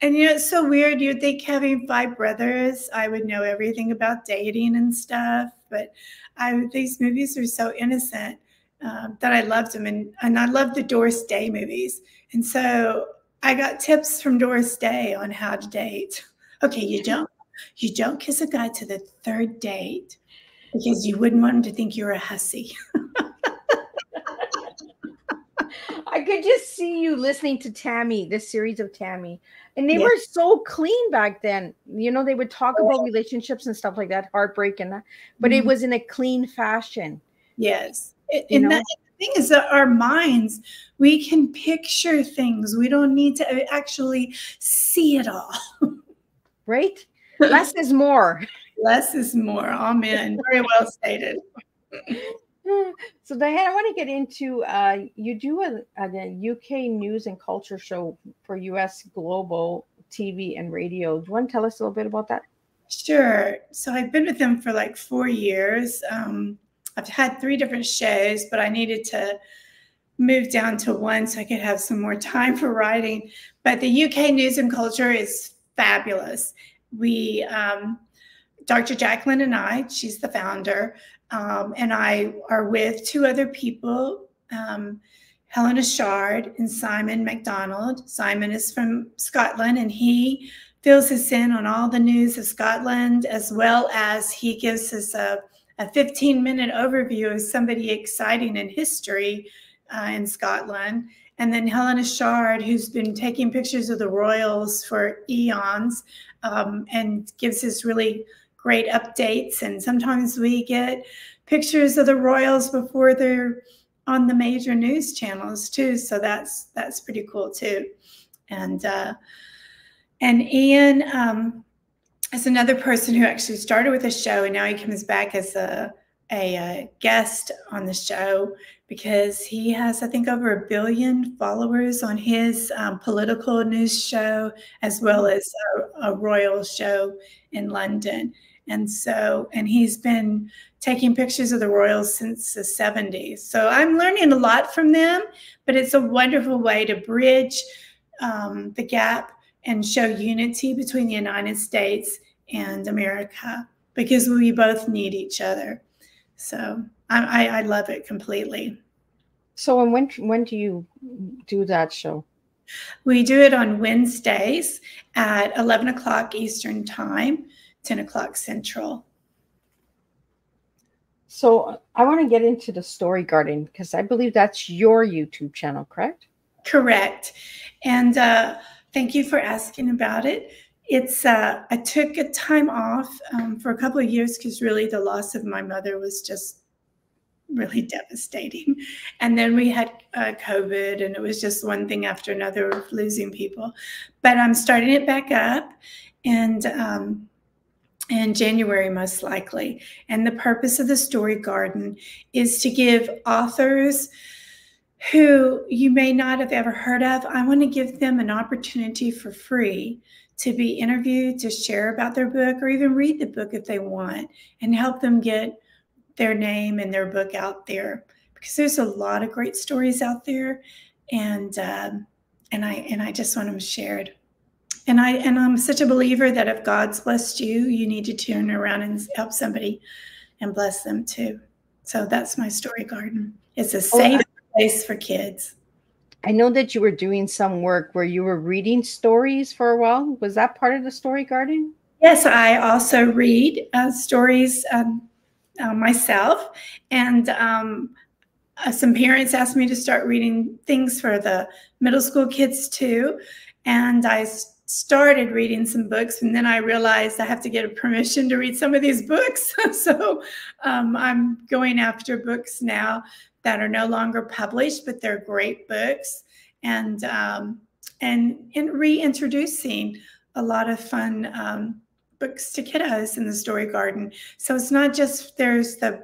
And you know, it's so weird. You'd think having 5 brothers, I would know everything about dating and stuff. But these movies are so innocent that I loved them. And I love the Doris Day movies. And so I got tips from Doris Day on how to date. Okay, you don't kiss a guy to the 3rd date because you wouldn't want him to think you're a hussy. I could just see you listening to Tammy, this series of Tammy. And they were so clean back then. You know, they would talk about relationships and stuff like that, heartbreak and that. But it was in a clean fashion. Yes. And the thing is that our minds, we can picture things. We don't need to actually see it all. Right? Less is more. Less is more. Amen. Very well stated. So, Diann, I want to get into, you do a UK news and culture show for US Global TV and Radio. Do you want to tell us a little bit about that? Sure. So I've been with them for like 4 years. I've had 3 different shows, but I needed to move down to one so I could have some more time for writing. But the UK news and culture is fabulous. We, Dr. Jacqueline and I, she's the founder, and I are with 2 other people, Helena Shard and Simon McDonald. Simon is from Scotland, and he fills us in on all the news of Scotland, as well as he gives us a 15-minute overview of somebody exciting in history in Scotland. And then Helena Shard, who's been taking pictures of the royals for eons, and gives us really great updates. And sometimes we get pictures of the royals before they're on the major news channels too. So that's pretty cool too. And Ian is another person who actually started with the show, and now he comes back as a guest on the show because he has, I think, over 1 billion followers on his political news show, as well as a royal show in London. And so, and he's been taking pictures of the royals since the 70s. So I'm learning a lot from them, but it's a wonderful way to bridge the gap and show unity between the United States and America, because we both need each other. So I love it completely. So when do you do that show? We do it on Wednesdays at 11 o'clock Eastern Time, 10 o'clock Central. So I want to get into the Story Garden, because I believe that's your YouTube channel, correct? Correct. And thank you for asking about it. It's, I took a time off for a couple of years because really the loss of my mother was just really devastating. And then we had COVID, and it was just one thing after another of losing people. But I'm starting it back up, and in January most likely. And the purpose of the Story Garden is to give authors who you may not have ever heard of, I want to give them an opportunity for free to be interviewed, to share about their book, or even read the book if they want, and help them get their name and their book out there, because there's a lot of great stories out there, and I just want them shared. And I'm such a believer that if God's blessed you, you need to turn around and help somebody and bless them too. So that's my Story Garden. It's a safe place for kids. I know that you were doing some work where you were reading stories for a while. Was that part of the Story Garden? Yes, I also read stories myself. And some parents asked me to start reading things for the middle school kids too. And I started reading some books, and then I realized I have to get a permission to read some of these books. So I'm going after books now that are no longer published, but they're great books, and reintroducing a lot of fun books to kiddos in the Story Garden. So it's not just, there's the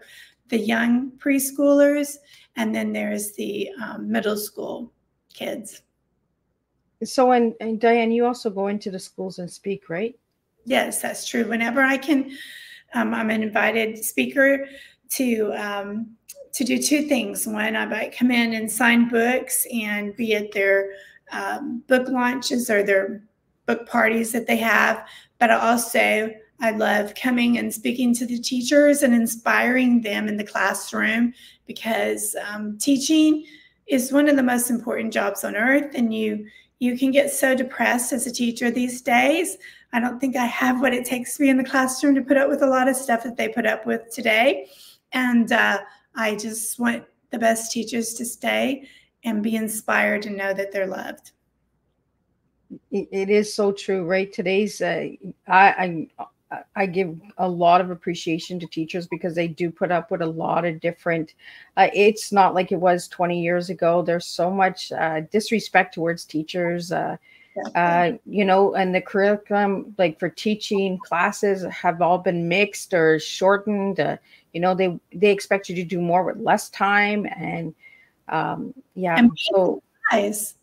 young preschoolers, and then there's the middle school kids. So, and Diann, you also go into the schools and speak, right? Yes, that's true. Whenever I can, I'm an invited speaker to do 2 things. One, I might come in and sign books and be at their book launches or their book parties that they have. But I love coming and speaking to the teachers and inspiring them in the classroom, because teaching is one of the most important jobs on earth. And you can get so depressed as a teacher these days. I don't think I have what it takes to be in the classroom to put up with a lot of stuff that they put up with today. And I just want the best teachers to stay and be inspired to know that they're loved. It is so true, right? Today's, I give a lot of appreciation to teachers because they do put up with a lot of different, it's not like it was 20 years ago. There's so much disrespect towards teachers, you know, and the curriculum, like for teaching classes have all been mixed or shortened. You know, they expect you to do more with less time. And yeah, and so nice,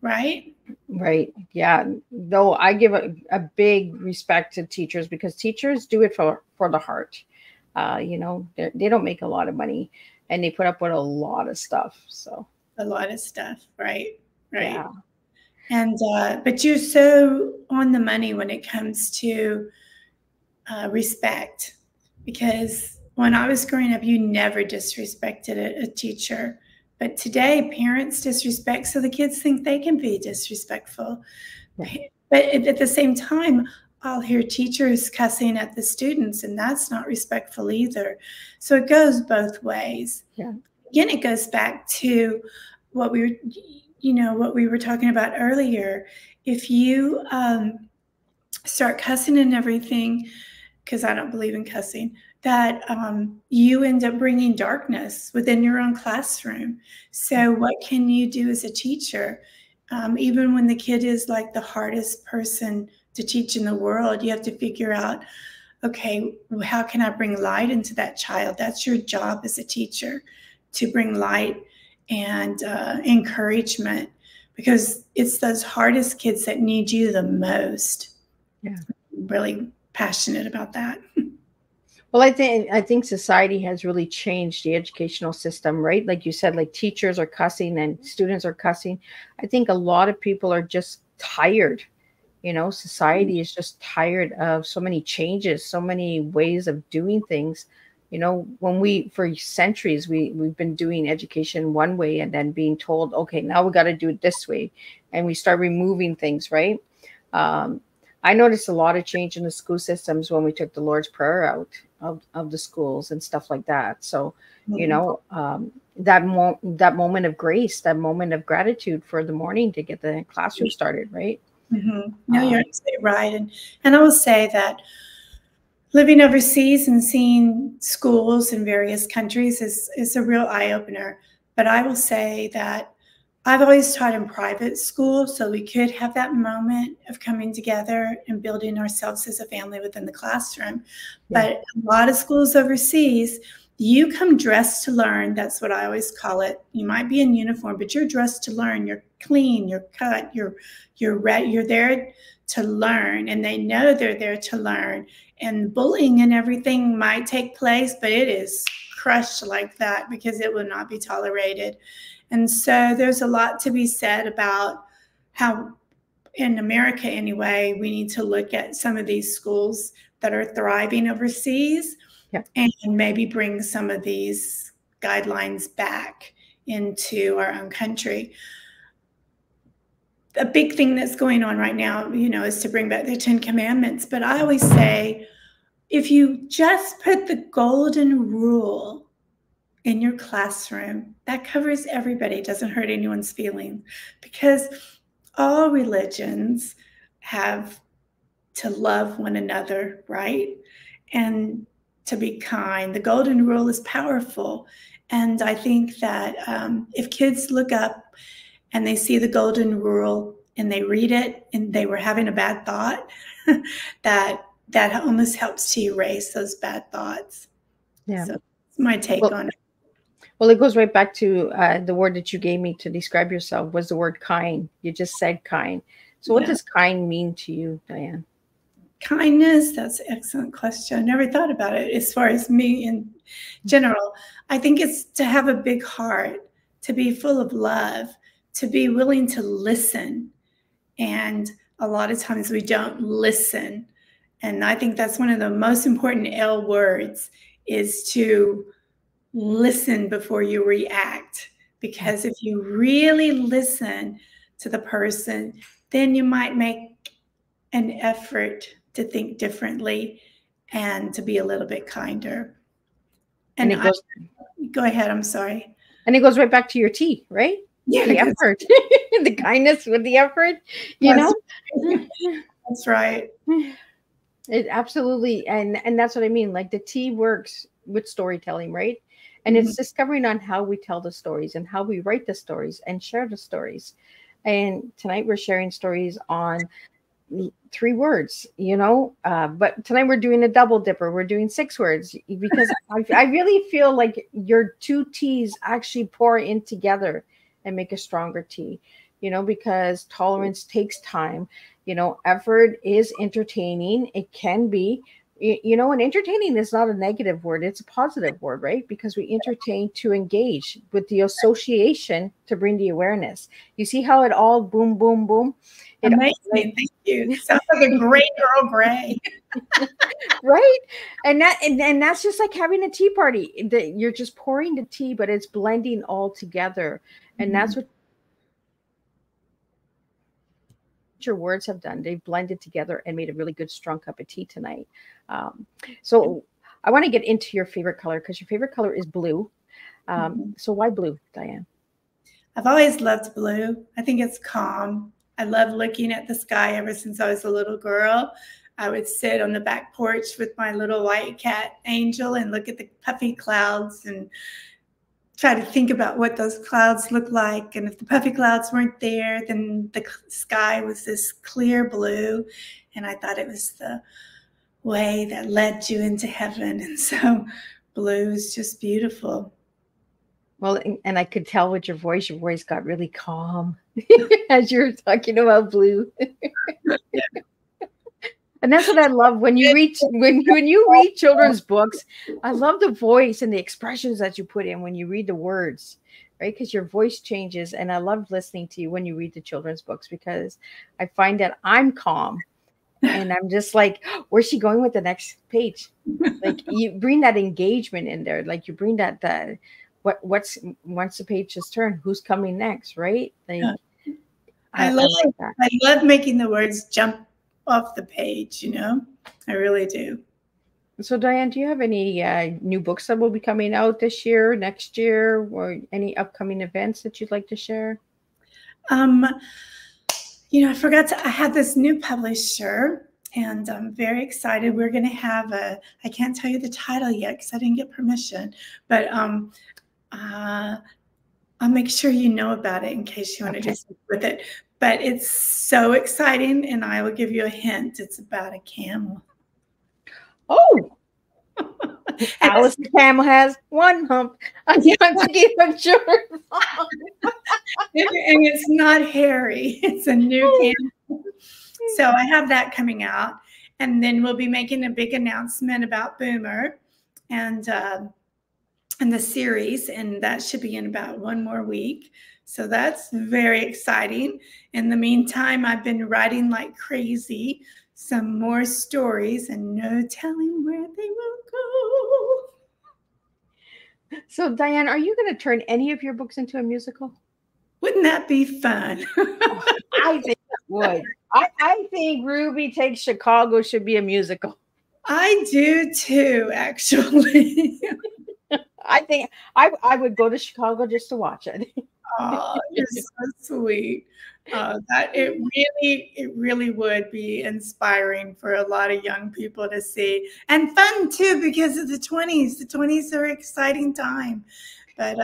right? Right. Yeah. Though I give a big respect to teachers because teachers do it for the heart. You know, they don't make a lot of money and they put up with a lot of stuff. So a lot of stuff. Right. Right. Yeah. And but you're so on the money when it comes to respect, because when I was growing up, you never disrespected a teacher. But today, parents disrespect, so the kids think they can be disrespectful. Right. But at the same time, I'll hear teachers cussing at the students, and that's not respectful either. So it goes both ways. Yeah. Again, it goes back to what we were, you know, what we were talking about earlier. If you start cussing and everything, because I don't believe in cussing, that you end up bringing darkness within your own classroom. So what can you do as a teacher? Even when the kid is like the hardest person to teach in the world, you have to figure out, okay, how can I bring light into that child? That's your job as a teacher, to bring light and encouragement, because it's those hardest kids that need you the most. Yeah, I'm really passionate about that. Well, I think society has really changed the educational system, right? Like you said, like teachers are cussing and students are cussing. I think a lot of people are just tired. You know, society is just tired of so many changes, so many ways of doing things. You know, when for centuries, we've been doing education one way and then being told, okay, now we got to do it this way. And we start removing things, right? I noticed a lot of change in the school systems when we took the Lord's Prayer out of the schools and stuff like that. So, you know, that moment of grace, that moment of gratitude for the morning to get the classroom started, right? No, you're absolutely right. And I will say that living overseas and seeing schools in various countries is a real eye-opener. But I will say that I've always taught in private school, so we could have that moment of coming together and building ourselves as a family within the classroom. Yeah. But a lot of schools overseas, you come dressed to learn. That's what I always call it. You might be in uniform, but you're dressed to learn. You're clean, you're cut, you're ready, you're there to learn, and they know they're there to learn. And bullying and everything might take place, but it is crushed like that because it will not be tolerated. And so there's a lot to be said about how, in America anyway, we need to look at some of these schools that are thriving overseas, yeah, and maybe bring some of these guidelines back into our own country. A big thing that's going on right now, you know, is to bring back the Ten Commandments. But I always say, if you just put the golden rule in your classroom, that covers everybody. It doesn't hurt anyone's feelings, because all religions have to love one another, right? And to be kind. The golden rule is powerful. And I think that if kids look up and they see the golden rule and they read it and they were having a bad thought, that almost helps to erase those bad thoughts. Yeah. So that's my take on it. Well, it goes right back to the word that you gave me to describe yourself was the word kind. You just said kind. So what does kind mean to you, Diann? Kindness, that's an excellent question. I never thought about it as far as me in general. I think it's to have a big heart, to be full of love, to be willing to listen. And a lot of times we don't listen. And I think that's one of the most important L words, is to listen before you react, because if you really listen to the person, then you might make an effort to think differently and to be a little bit kinder. And it goes, go ahead, I'm sorry. And it goes right back to your tea, right? Yeah, the effort, the kindness with the effort, you know? That's right. It absolutely, and that's what I mean. Like the T works with storytelling, right? And it's discovering on how we tell the stories and how we write the stories and share the stories. And tonight we're sharing stories on 3 words, you know, but tonight we're doing a double dipper. We're doing 6 words because I really feel like your 2 T's actually pour in together and make a stronger T, you know, because tolerance takes time. You know, effort is entertaining. It can be, you know, and entertaining is not a negative word. It's a positive word, right? Because we entertain to engage with the association to bring the awareness. You see how it all boom, boom, boom. Amazing. Thank you. Sounds like a great Earl Grey. Right? And that's just like having a tea party. You're just pouring the tea, but it's blending all together. And that's what your words have done. They've blended together and made a really good strong cup of tea tonight. So I want to get into your favorite color, because your favorite color is blue. So why blue, Diann? I've always loved blue. I think it's calm. I love looking at the sky ever since I was a little girl. I would sit on the back porch with my little white cat Angel and look at the puffy clouds and try to think about what those clouds look like. And if the puffy clouds weren't there, then the sky was this clear blue. And I thought it was the way that led you into heaven. And so blue is just beautiful. Well, and I could tell with your voice got really calm as you were talking about blue. And that's what I love when you read when you read children's books. I love the voice and the expressions that you put in when you read the words, right? Because your voice changes, and I love listening to you when you read the children's books, because I find that I'm calm, and I'm just like, where's she going with the next page? Like you bring that engagement in there, like you bring that what's once the page is turned, who's coming next, right? Like I love that. I love making the words jump off the page, you know, I really do. So Diann, do you have any new books that will be coming out this year, next year, or any upcoming events that you'd like to share? You know, I had this new publisher and I'm very excited. We're going to have I can't tell you the title yet because I didn't get permission, but I'll make sure you know about it in case you want to do something with it. But it's so exciting, and I will give you a hint. It's about a camel. Oh, Alice the camel has one hump. I'm sure. And it's not hairy. It's a new camel. So I have that coming out, and then we'll be making a big announcement about Boomer and the series, and that should be in about 1 more week. So that's very exciting. In the meantime, I've been writing like crazy, some more stories and no telling where they will go. So Diann, are you going to turn any of your books into a musical? Wouldn't that be fun? Oh, I think it would. I think Ruby Takes Chicago should be a musical. I do too, actually. I think I would go to Chicago just to watch it. Oh, you're so sweet. That it really would be inspiring for a lot of young people to see, and fun too, because of the 20s. The 20s are an exciting time. But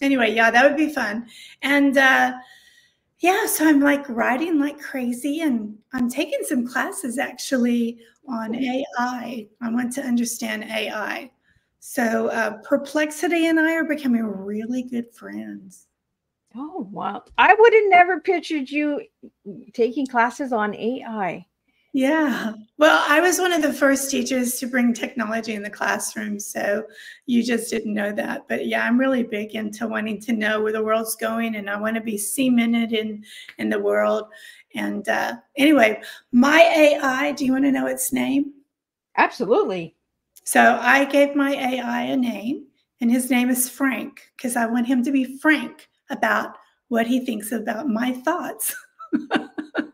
anyway, yeah, that would be fun. And yeah, so I'm like writing like crazy, and I'm taking some classes actually on AI. I want to understand AI. So Perplexity and I are becoming really good friends. Oh, wow. I would have never pictured you taking classes on AI. Yeah. Well, I was one of the first teachers to bring technology in the classroom. So you just didn't know that. But yeah, I'm really big into wanting to know where the world's going, and I want to be cemented in the world. And anyway, my AI, do you want to know its name? Absolutely. So I gave my AI a name, and his name is Frank, because I want him to be frank about what he thinks about my thoughts.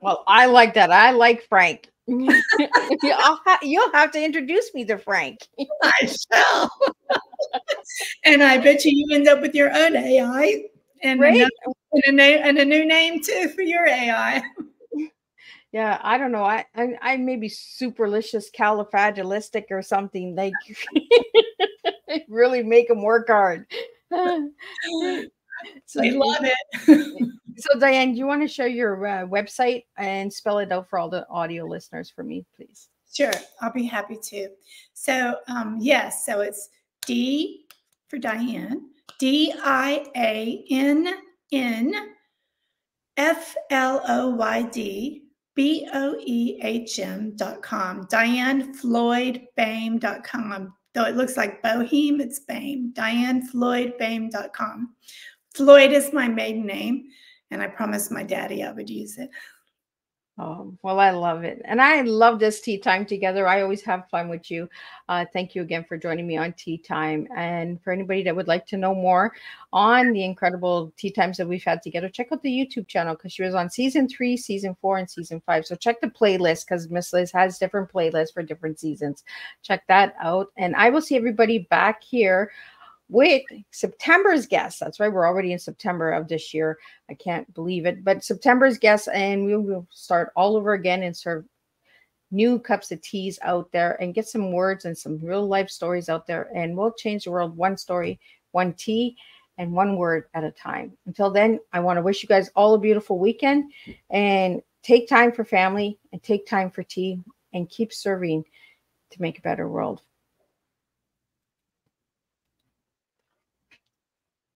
Well, I like that. I like Frank. You'll have to introduce me to Frank. I shall. And I bet you end up with your own AI and, a new name too for your AI. Yeah, I don't know. I may be superlicious califragilistic or something. Like, really make them work hard. So I love it. So Diann, do you want to show your website and spell it out for all the audio listeners for me, please? Sure, I'll be happy to. So yes, so it's D for Diann, DIANNFLOYDBOEHM.com, DiannFloydBoehm.com. Though it looks like Bohem, it's Boehm. DiannFloydBoehm.com. Floyd is my maiden name, and I promised my daddy I would use it. Oh, well, I love it. And I love this tea time together. I always have fun with you. Thank you again for joining me on Tea Time. And for anybody that would like to know more on the incredible tea times that we've had together, check out the YouTube channel, because she was on season 3, season 4, and season 5. So check the playlist, because Miss Liz has different playlists for different seasons. Check that out. And I will see everybody back here with September's guest. That's right, we're already in September of this year. I can't believe it, but September's guest, and we will start all over again and serve new cups of teas out there and get some words and some real life stories out there, and we'll change the world one story, one tea, and one word at a time. Until then, I want to wish you guys all a beautiful weekend, and take time for family, and take time for tea, and keep serving to make a better world.